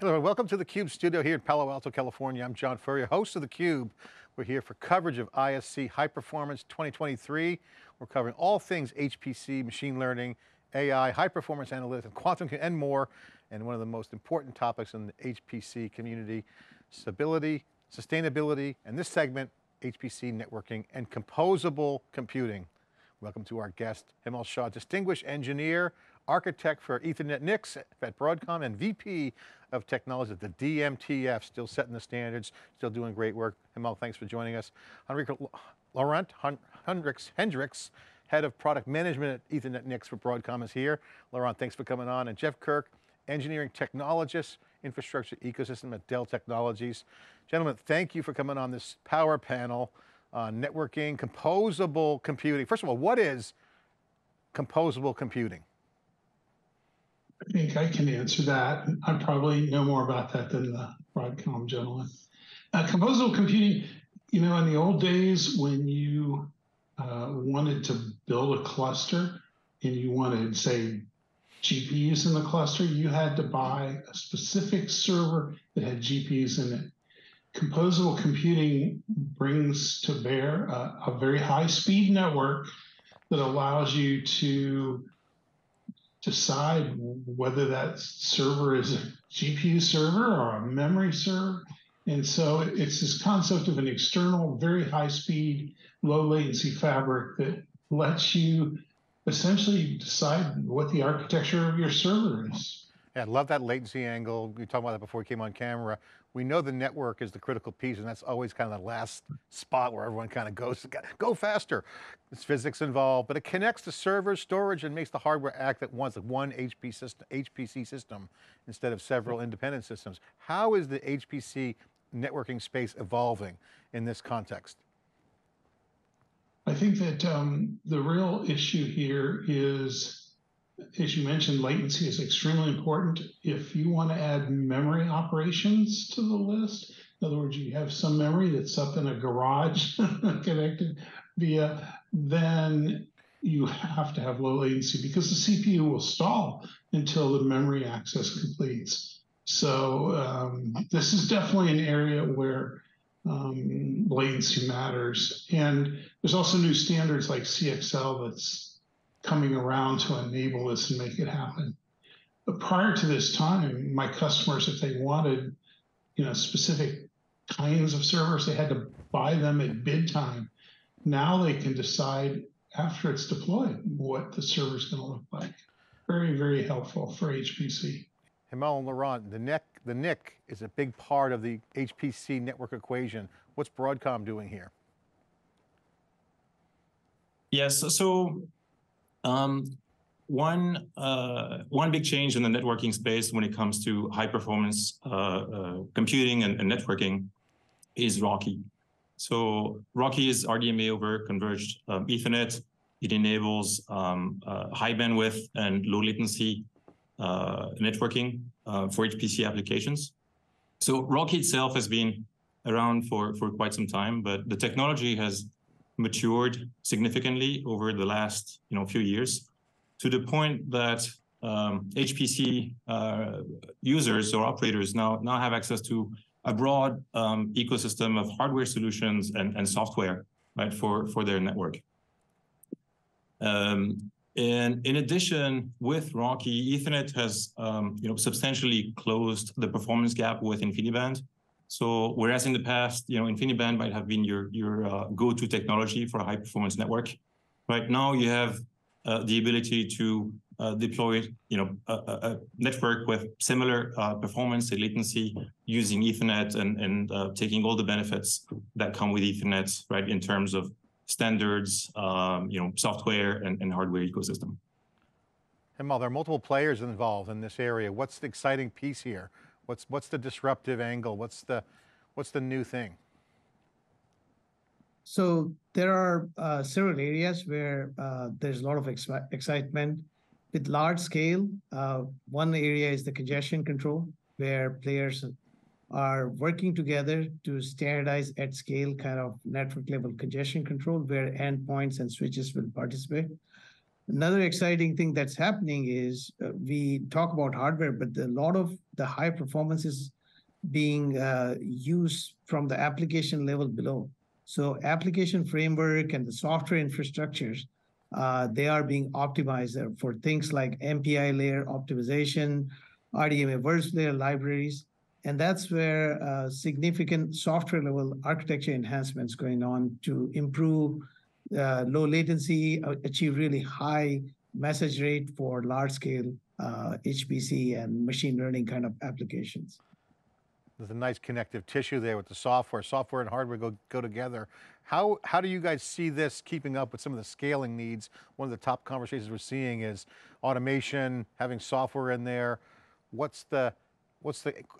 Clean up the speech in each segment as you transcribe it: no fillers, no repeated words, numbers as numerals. Hello, and welcome to theCUBE studio here in Palo Alto, California. I'm John Furrier, host of theCUBE. We're here for coverage of ISC High Performance 2023. We're covering all things HPC, machine learning, AI, high performance analytics, and quantum and more. And one of the most important topics in the HPC community, stability, sustainability, and this segment, HPC networking and composable computing. Welcome to our guest, Hemal Shah, distinguished engineer, architect for Ethernet NICs at Broadcom and VP of Technology at the DMTF, still setting the standards, still doing great work. Hemal, thanks for joining us. Laurent Hendrichs, Head of Product Management at Ethernet NICs for Broadcom is here. Laurent, thanks for coming on. And Jeff Kirk, Engineering Technologist, Infrastructure Ecosystem at Dell Technologies. Gentlemen, thank you for coming on this power panel on networking, composable computing. First of all, what is composable computing? I think I can answer that. I probably know more about that than the Broadcom gentleman. Composable computing, you know, in the old days when you wanted to build a cluster and you wanted, say, GPUs in the cluster, you had to buy a specific server that had GPUs in it. Composable computing brings to bear a very high-speed network that allows you to decide whether that server is a GPU server or a memory server. And so it's this concept of an external, very high-speed, low-latency fabric that lets you essentially decide what the architecture of your server is. Yeah, I love that latency angle. We were talking about that before we came on camera. We know the network is the critical piece, and that's always kind of the last spot where everyone kind of goes, go faster. It's physics involved, but it connects to servers, storage, and makes the hardware act at once, like one HPC system instead of several independent systems. How is the HPC networking space evolving in this context? I think that the real issue here is, as you mentioned, latency is extremely important. If you want to add memory operations to the list, in other words, you have some memory that's up in a garage connected via, then you have to have low latency because the CPU will stall until the memory access completes. So this is definitely an area where latency matters. And there's also new standards like CXL that's coming around to enable this and make it happen. But prior to this time, my customers, if they wanted, you know, specific kinds of servers, they had to buy them at bid time. Now they can decide after it's deployed what the server's going to look like. Very, very helpful for HPC. Hemal and Laurent, the NIC is a big part of the HPC network equation. What's Broadcom doing here? Yes, so one big change in the networking space when it comes to high performance computing and networking is Rocky. So Rocky is RDMA over converged Ethernet. It enables high bandwidth and low latency networking for HPC applications. So Rocky itself has been around for quite some time, but the technology has matured significantly over the last few years to the point that HPC users or operators now have access to a broad ecosystem of hardware solutions and software, right, for their network. And in addition, with Rocky, Ethernet has substantially closed the performance gap with InfiniBand. So whereas in the past, InfiniBand might have been your go-to technology for a high-performance network, right now you have the ability to deploy a network with similar performance and latency using Ethernet and taking all the benefits that come with Ethernet, right, in terms of standards, software and hardware ecosystem. Hemal, there are multiple players involved in this area. What's the exciting piece here? What's the disruptive angle? What's the new thing? So there are several areas where there's a lot of excitement with large scale. One area is the congestion control, where players are working together to standardize at scale kind of network level congestion control, where endpoints and switches will participate. Another exciting thing that's happening is we talk about hardware, but a lot of the high performance is being used from the application level below. So application framework and the software infrastructures, they are being optimized for things like MPI layer optimization, RDMA verse layer libraries, and that's where significant software level architecture enhancements going on to improve low latency, achieve really high message rate for large scale HPC and machine learning kind of applications. There's a nice connective tissue there with the software. Software and hardware go together. How do you guys see this keeping up with some of the scaling needs? One of the top conversations we're seeing is automation, having software in there. What's the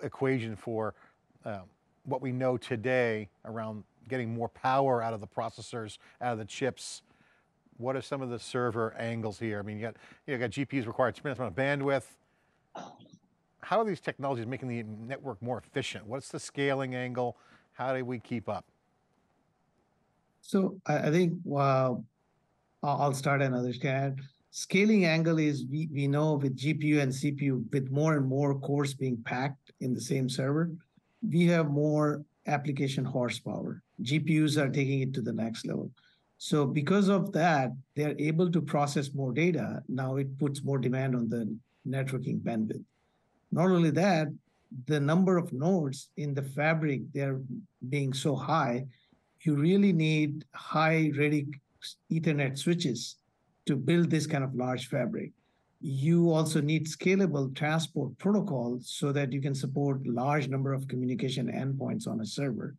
equation for what we know today around getting more power out of the processors, out of the chips? What are some of the server angles here? I mean, you got GPUs required tremendous amount of bandwidth. How are these technologies making the network more efficient? What's the scaling angle? How do we keep up? So I think I'll start another scan. Scaling angle is we know with GPU and CPU, with more and more cores being packed in the same server, we have more application horsepower. GPUs are taking it to the next level. So because of that, they're able to process more data. Now it puts more demand on the networking bandwidth. Not only that, the number of nodes in the fabric, they're being so high, you really need high-ready Ethernet switches to build this kind of large fabric. You also need scalable transport protocols so that you can support large number of communication endpoints on a server.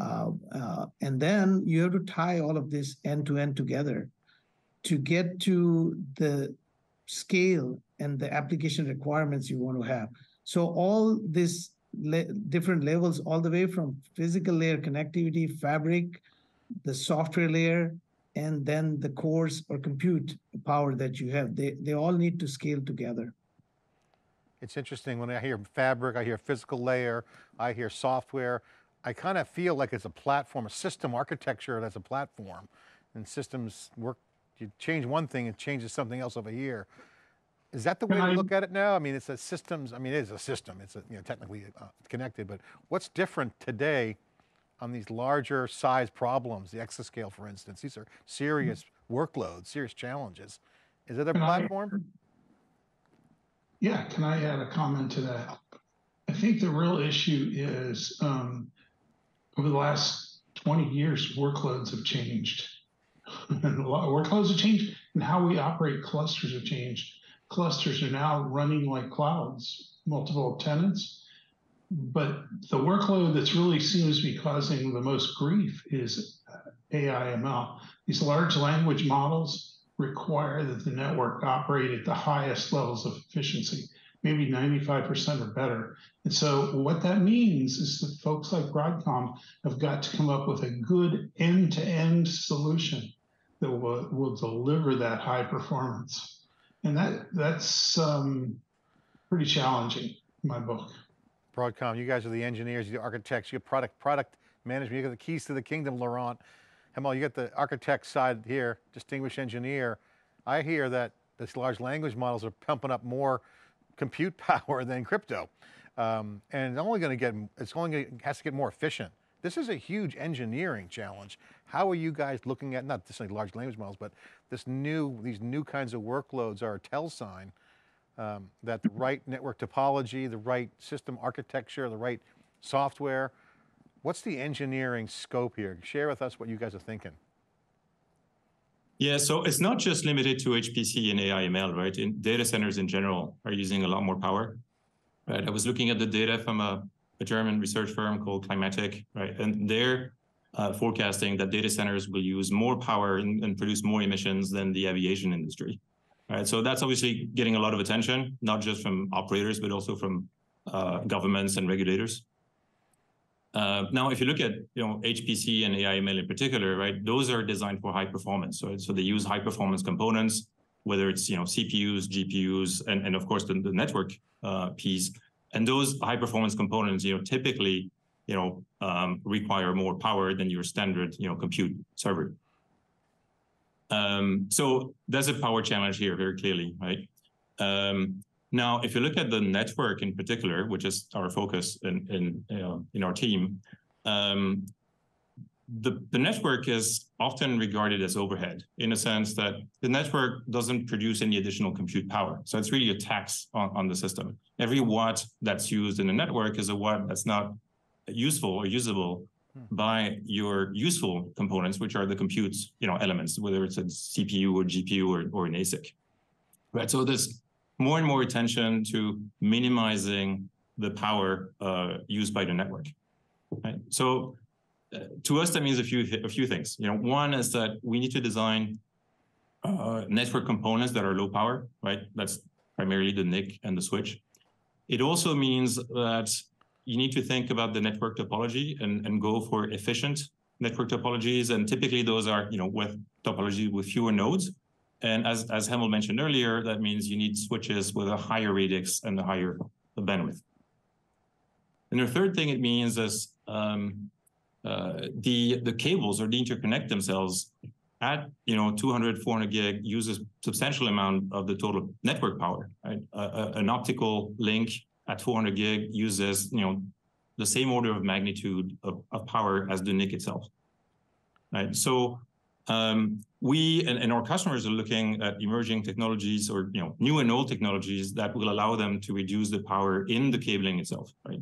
And then you have to tie all of this end-to-end together to get to the scale and the application requirements you want to have. So all these different levels, all the way from physical layer connectivity, fabric, the software layer, and then the cores or compute power that you have, they all need to scale together. It's interesting, when I hear fabric, I hear physical layer, I hear software, I kind of feel like it's a platform, a system architecture that's a platform. And systems work, you change one thing, it changes something else over here. Is that the way to look at it now? I mean, it's a systems, I mean, it is a system, it's a, you know, technically connected, but what's different today on these larger size problems, the exascale, for instance? These are serious workloads, serious challenges. Is it a platform? Yeah, can I add a comment to that? I think the real issue is over the last 20 years, workloads have changed. Workloads have changed, and how we operate clusters have changed. Clusters are now running like clouds, multiple tenants. But the workload that's really seems to be causing the most grief is AI/ML. These large language models require that the network operate at the highest levels of efficiency, maybe 95% or better. And so what that means is that folks like Broadcom have got to come up with a good end-to-end solution that will deliver that high performance. And that's pretty challenging in my book. Broadcom, you guys are the engineers, you're the architects, you're product management, you got the keys to the kingdom, Laurent. Hemal, you got the architect side here, distinguished engineer. I hear that these large language models are pumping up more compute power than crypto. And it's only going to get, has to get more efficient. This is a huge engineering challenge. How are you guys looking at, not just large language models, but these new kinds of workloads are a tell sign that the right network topology, the right system architecture, the right software. What's the engineering scope here? Share with us what you guys are thinking. Yeah, so it's not just limited to HPC and AI/ML, right? In data centers in general are using a lot more power, right? I was looking at the data from a German research firm called Climatic, right? And they're forecasting that data centers will use more power and produce more emissions than the aviation industry. Right, so that's obviously getting a lot of attention, not just from operators, but also from governments and regulators. Now, if you look at HPC and AI/ML in particular, right, those are designed for high performance. So they use high performance components, whether it's CPUs, GPUs, and of course the network piece. And those high performance components, typically, require more power than your standard, compute server. So there's a power challenge here, very clearly, right? Now, if you look at the network in particular, which is our focus in our team, the network is often regarded as overhead, in a sense that the network doesn't produce any additional compute power. So it's really a tax on the system. Every watt that's used in the network is a watt that's not useful or usable by your useful components, which are the compute, elements, whether it's a CPU or GPU or an ASIC. Right. So there's more and more attention to minimizing the power used by the network. Right. So to us, that means a few things. One is that we need to design network components that are low power. Right. That's primarily the NIC and the switch. It also means that you need to think about the network topology and go for efficient network topologies. And typically those are, with topology with fewer nodes. And as Hemal mentioned earlier, that means you need switches with a higher radix and a higher bandwidth. And the third thing it means is the cables or the interconnect themselves at 200, 400 gig uses substantial amount of the total network power. Right? An optical link at 400 gig uses, the same order of magnitude of power as the NIC itself, right? So we and our customers are looking at emerging technologies or, new and old technologies that will allow them to reduce the power in the cabling itself, right?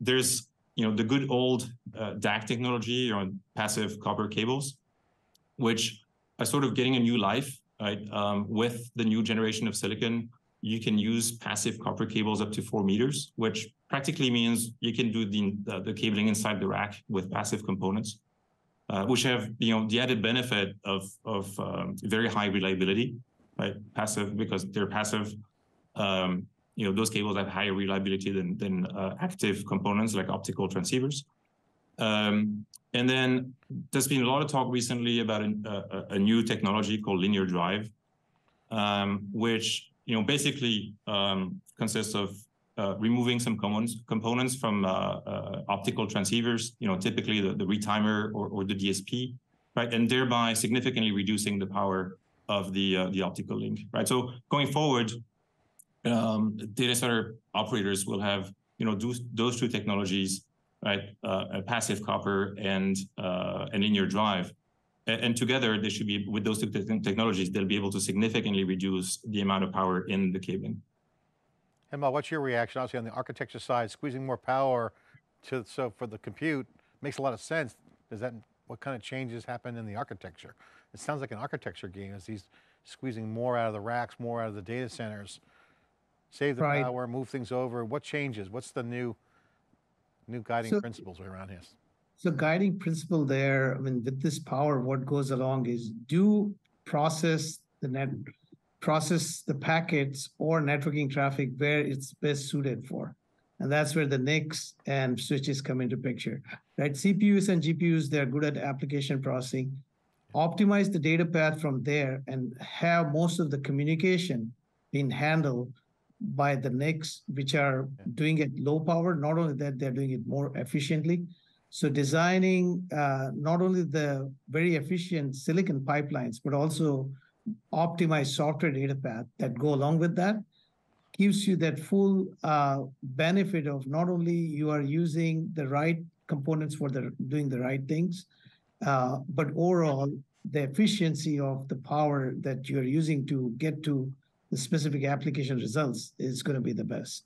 There's, the good old DAC technology or passive copper cables, which are sort of getting a new life, right? With the new generation of silicon, you can use passive copper cables up to 4 meters, which practically means you can do the cabling inside the rack with passive components, which have the added benefit of very high reliability, right? Passive, because they're passive. Those cables have higher reliability than active components like optical transceivers. And then there's been a lot of talk recently about a new technology called linear drive, which basically consists of removing some components from optical transceivers, typically the retimer or the DSP, right? And thereby significantly reducing the power of the optical link, right? So going forward, data center operators will have, those two technologies, right? Passive copper and linear drive. And together, they should be, with those two technologies, they'll be able to significantly reduce the amount of power in the cabling. Hemal, what's your reaction? Obviously, on the architecture side, squeezing more power for the compute makes a lot of sense. Does that, what kind of changes happen in the architecture? It sounds like an architecture game as he's squeezing more out of the racks, more out of the data centers, save the right power, move things over. What changes? What's the new guiding principles around here? So guiding principle there, with this power, what goes along is do process the packets or networking traffic where it's best suited for. And that's where the NICs and switches come into picture, right? CPUs and GPUs, they're good at application processing. Optimize the data path from there and have most of the communication being handled by the NICs, which are doing it low power. Not only that, they're doing it more efficiently. So designing not only the very efficient silicon pipelines, but also optimized software data path that go along with that gives you that full benefit of not only you are using the right components for doing the right things, but overall the efficiency of the power that you're using to get to the specific application results is going to be the best.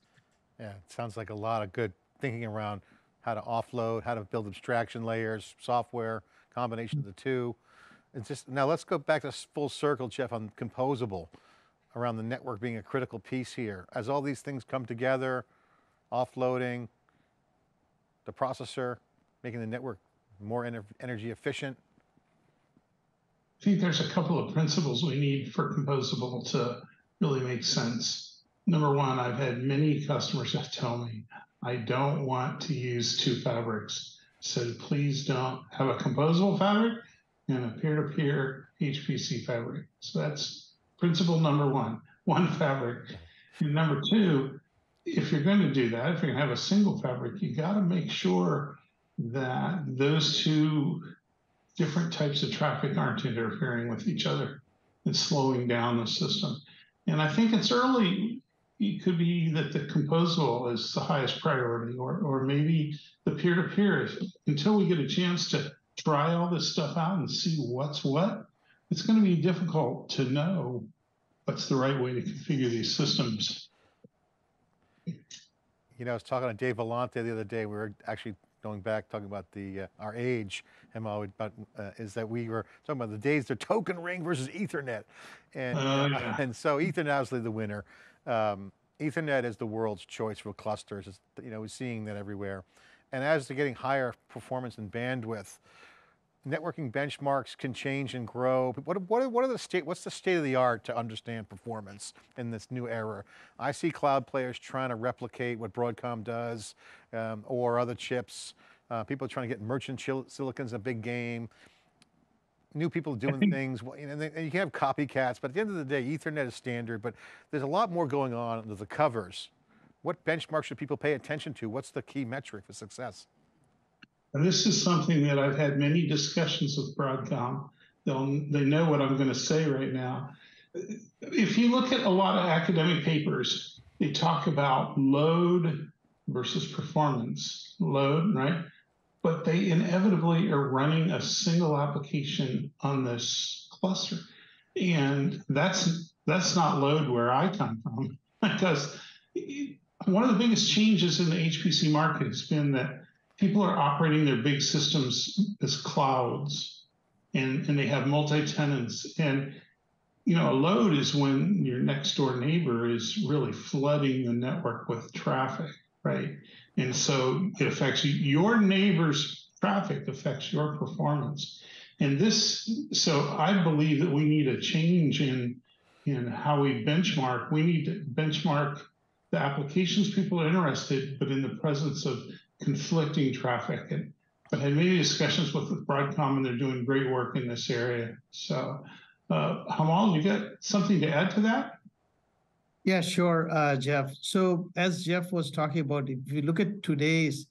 Yeah, it sounds like a lot of good thinking around how to offload, how to build abstraction layers, software, combination of the two. It's just, now let's go back to full circle, Jeff, on composable, around the network being a critical piece here. As all these things come together, offloading, the processor, making the network more energy efficient. I think there's a couple of principles we need for composable to really make sense. Number one, I've had many customers that tell me, I don't want to use two fabrics. So please don't have a composable fabric and a peer-to-peer HPC fabric. So that's principle number one, one fabric. And number two, if you're going to do that, if you're going to have a single fabric, you got to make sure that those two different types of traffic aren't interfering with each other. It's slowing down the system. And I think it's early. It could be that the composable is the highest priority, or maybe the peer-to-peer. Until we get a chance to try all this stuff out and see what's what, it's going to be difficult to know what's the right way to configure these systems. You know, I was talking to Dave Vellante the other day. We were actually going back, talking about the our age, Hemal, about is that we were talking about the days of token ring versus Ethernet, and yeah. And so Ethernet obviously the winner. Ethernet is the world's choice for clusters. It's, you know, we're seeing that everywhere, and as they're getting higher performance and bandwidth, networking benchmarks can change and grow. But what are the state? What's the state of the art to understand performance in this new era? I see cloud players trying to replicate what Broadcom does, or other chips. People are trying to get merchant silicon's a big game. New people doing things, you know, and you can have copycats. But at the end of the day, Ethernet is standard. But there's a lot more going on under the covers. What benchmarks should people pay attention to? What's the key metric for success? This is something that I've had many discussions with Broadcom. They know what I'm going to say right now. If you look at a lot of academic papers, they talk about load versus performance. Load, right? But they inevitably are running a single application on this cluster. And that's not load where I come from, because one of the biggest changes in the HPC market has been that people are operating their big systems as clouds, and they have multi-tenants. And, you know, a load is when your next door neighbor is really flooding the network with traffic, right? And so it affects your neighbor's traffic, affects your performance. And this, so I believe that we need a change in how we benchmark. We need to benchmark the applications people are interested, but in the presence of conflicting traffic. And I've had many discussions with Broadcom, and they're doing great work in this area. So, Hemal, you got something to add to that? Yeah, sure, Jeff. So as Jeff was talking about, if you look at today's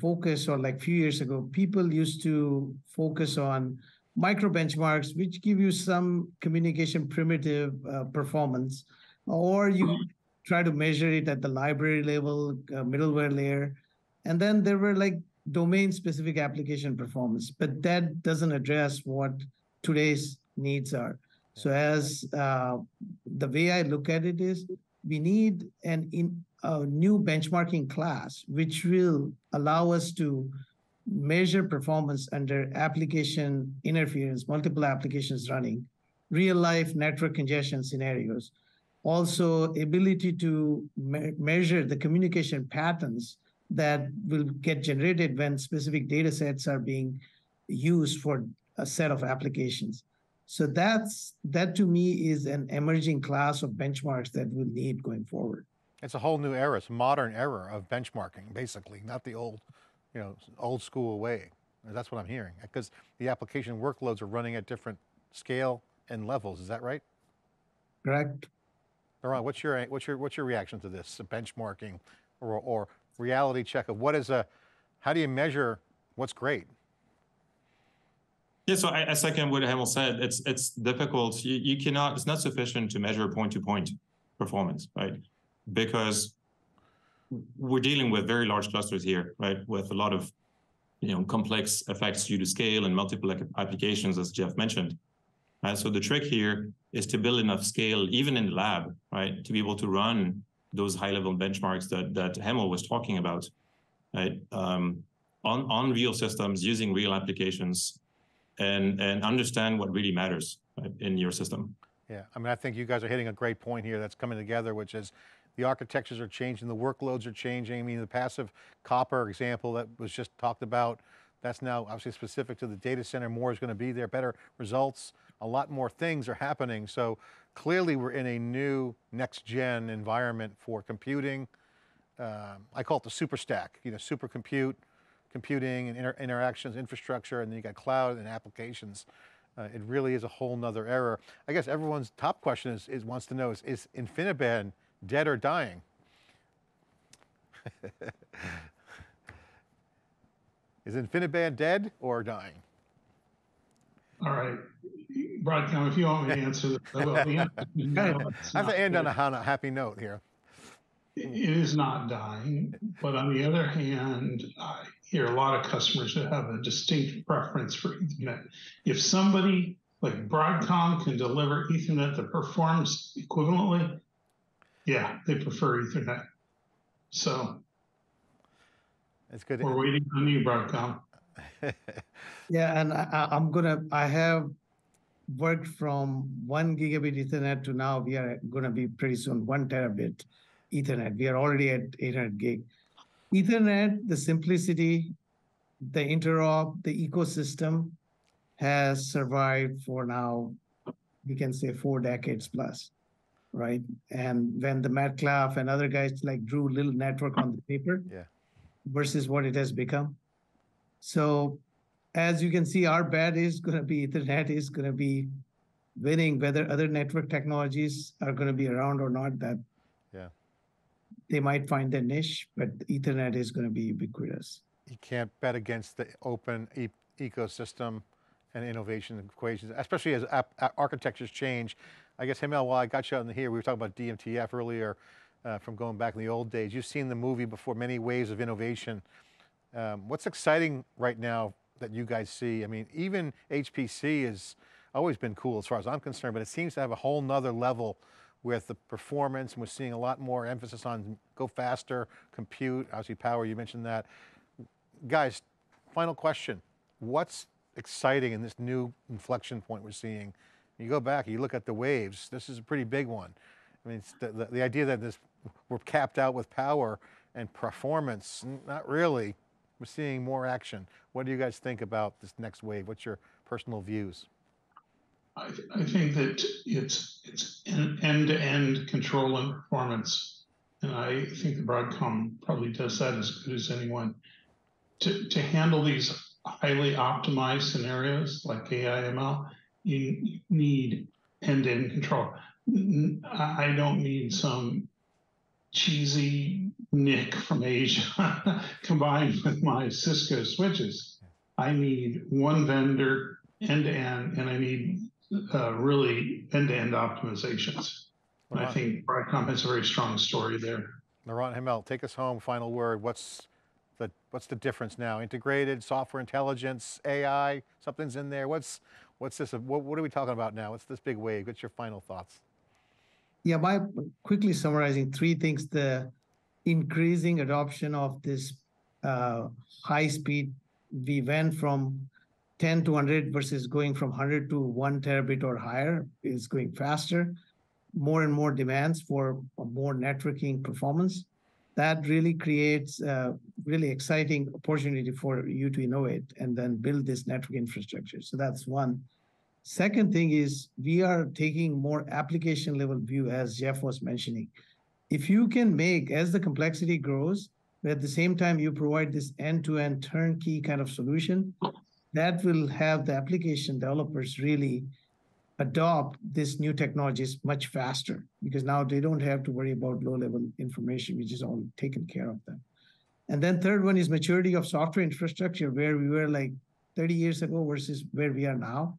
focus, or like a few years ago, people used to focus on micro benchmarks, which give you some communication primitive performance, or you try to measure it at the library level, middleware layer. And then there were like domain-specific application performance, but that doesn't address what today's needs are. So as the way I look at it is, we need a new benchmarking class, which will allow us to measure performance under application interference, multiple applications running, real-life network congestion scenarios. Also, ability to measure the communication patterns that will get generated when specific data sets are being used for a set of applications. So that to me is an emerging class of benchmarks that we'll need going forward. It's a whole new era, it's a modern era of benchmarking, basically, not the old, you know, old school way. That's what I'm hearing, because the application workloads are running at different scale and levels. Is that right? Correct. Laurent, what's your reaction to this benchmarking or reality check of what is how do you measure what's great? Yeah, so I second what Hemal said. It's difficult. You cannot, it's not sufficient to measure point-to-point performance, right? Because we're dealing with very large clusters here, right? With a lot of, you know, complex effects due to scale and multiple applications, as Jeff mentioned. And so the trick here is to build enough scale, even in the lab, right? To be able to run those high-level benchmarks that Hemal was talking about, right? On real systems, using real applications, and understand what really matters, right, in your system. Yeah, I mean, I think you guys are hitting a great point here that's coming together, which is the architectures are changing, the workloads are changing. I mean, the passive copper example that was just talked about, that's now obviously specific to the data center. More is going to be there, better results. A lot more things are happening. So clearly we're in a new next gen environment for computing. I call it the super stack, you know, super computing and interactions, infrastructure, and then you got cloud and applications. It really is a whole nother era. I guess everyone's top question is wants to know is InfiniBand dead or dying? Is InfiniBand dead or dying? All right. Broadcom, if you want me to answer that, I will. I've ended on a happy note here. It is not dying, but on the other hand, I hear a lot of customers that have a distinct preference for Ethernet. If somebody like Broadcom can deliver Ethernet that performs equivalently, yeah, they prefer Ethernet. So that's good. We're waiting on you, Broadcom. Yeah, and I have worked from 1 gigabit Ethernet to now we are going to be pretty soon 1 terabit Ethernet. We are already at 800 gig. Ethernet, the simplicity, the interop, the ecosystem has survived for now, we can say 4 decades plus, right? And when the Metcalfe and other guys like drew little network on the paper versus what it has become. So as you can see, our bet is going to be Ethernet is going to be winning, whether other network technologies are going to be around or not. That they might find their niche, but Ethernet is going to be ubiquitous. You can't bet against the open ecosystem and innovation equations, especially as architectures change. I guess, Hemal, while I got you on here, we were talking about DMTF earlier from going back in the old days. You've seen the movie before, many waves of innovation. What's exciting right now that you guys see? I mean, even HPC has always been cool as far as I'm concerned, but it seems to have a whole nother level with the performance, and we're seeing a lot more emphasis on go faster, compute, obviously power, you mentioned that. Guys, final question. What's exciting in this new inflection point we're seeing? You go back, you look at the waves, this is a pretty big one. I mean, it's the idea that we're capped out with power and performance, not really. We're seeing more action. What do you guys think about this next wave? What's your personal views? I think that it's end-to-end control and performance, and I think that Broadcom probably does that as good as anyone. To handle these highly optimized scenarios like AI/ML, you need end-to-end control. I don't need some cheesy NIC from Asia combined with my Cisco switches. I need one vendor end-to-end, and I need really end-to-end optimizations. And I think Broadcom has a very strong story there. Laurent, Hemal, take us home, final word. What's the difference now? Integrated, software intelligence, AI, something's in there. What are we talking about now? What's this big wave? What's your final thoughts? Yeah, by quickly summarizing 3 things, the increasing adoption of this high speed, we went from 10 to 100 versus going from 100 to 1 terabit or higher is going faster. More and more demands for more networking performance. That really creates a really exciting opportunity for you to innovate and then build this network infrastructure. So that's one. Second thing is we are taking more application level view, as Jeff was mentioning. If you can make, as the complexity grows, but at the same time you provide this end-to-end turnkey kind of solution, that will have the application developers really adopt these new technologies much faster, because now they don't have to worry about low-level information, which is all taken care of them. And then third one is maturity of software infrastructure, where we were like 30 years ago versus where we are now.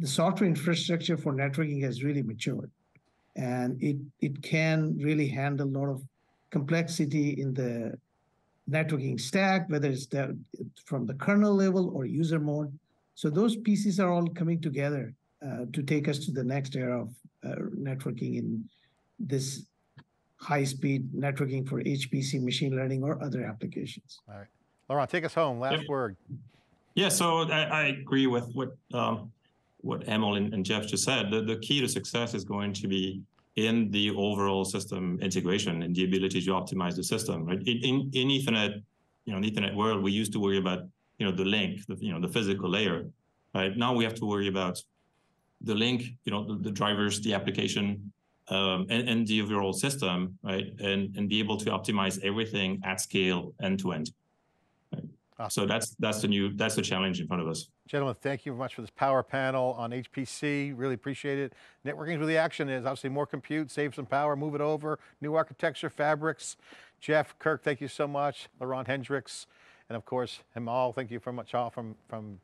The software infrastructure for networking has really matured, and it can really handle a lot of complexity in the networking stack, whether it's from the kernel level or user mode. So those pieces are all coming together to take us to the next era of networking in this high-speed networking for HPC, machine learning, or other applications. All right. Laurent, take us home. Last word. Yeah, so I agree with what Hemal and Jeff just said. The key to success is going to be in the overall system integration and the ability to optimize the system, right? In Ethernet, in the Ethernet world, we used to worry about, the link, the physical layer, right? Now we have to worry about the link, the drivers, the application, and the overall system, right? And be able to optimize everything at scale, end to end. Right? Awesome. So that's the challenge in front of us. Gentlemen, thank you very much for this power panel on HPC. Really appreciate it. Networking is where the action is. Obviously more compute, save some power, move it over, new architecture, fabrics. Jeff Kirk, thank you so much. Laurent Hendrichs, and of course, Hemal, thank you very much all from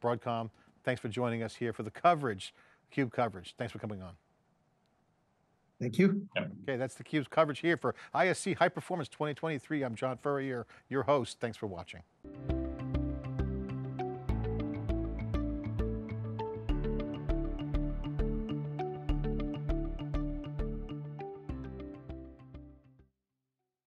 Broadcom. Thanks for joining us here for the coverage, CUBE coverage. Thanks for coming on. Thank you. Okay, that's theCUBE's coverage here for ISC High Performance 2023. I'm John Furrier, your host. Thanks for watching.